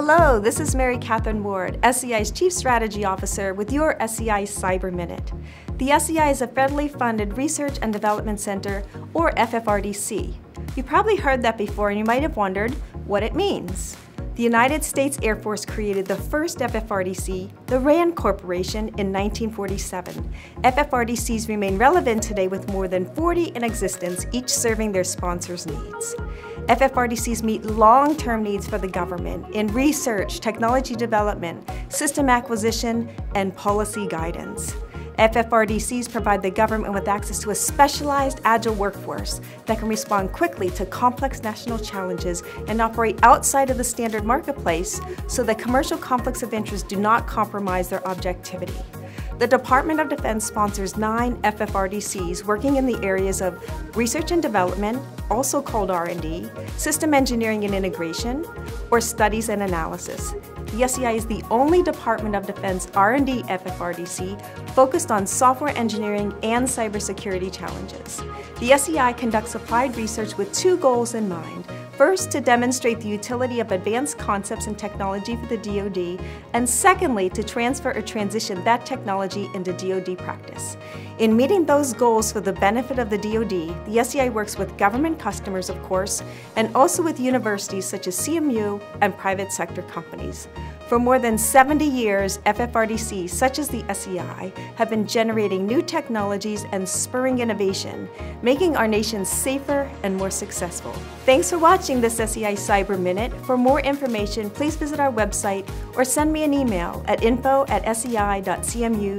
Hello, this is Mary Catherine Ward, SEI's Chief Strategy Officer with your SEI Cyber Minute. The SEI is a federally funded Research and Development Center, or FFRDC. You probably heard that before and you might have wondered what it means. The United States Air Force created the first FFRDC, the RAND Corporation, in 1947. FFRDCs remain relevant today with more than 40 in existence, each serving their sponsors' needs. FFRDCs meet long-term needs for the government in research, technology development, system acquisition, and policy guidance. FFRDCs provide the government with access to a specialized, agile workforce that can respond quickly to complex national challenges and operate outside of the standard marketplace so that commercial conflicts of interest do not compromise their objectivity. The Department of Defense sponsors 9 FFRDCs working in the areas of research and development, also called R&D, system engineering and integration, or studies and analysis. The SEI is the only Department of Defense R&D FFRDC focused on software engineering and cybersecurity challenges. The SEI conducts applied research with 2 goals in mind. First, to demonstrate the utility of advanced concepts and technology for the DoD, and secondly, to transfer or transition that technology into DoD practice. In meeting those goals for the benefit of the DoD, the SEI works with government customers, of course, and also with universities such as CMU and private sector companies. For more than 70 years, FFRDCs such as the SEI have been generating new technologies and spurring innovation, making our nation safer and more successful. Thanks for watching this SEI Cyber Minute. For more information, please visit our website or send me an email at info@sei.cmu.edu.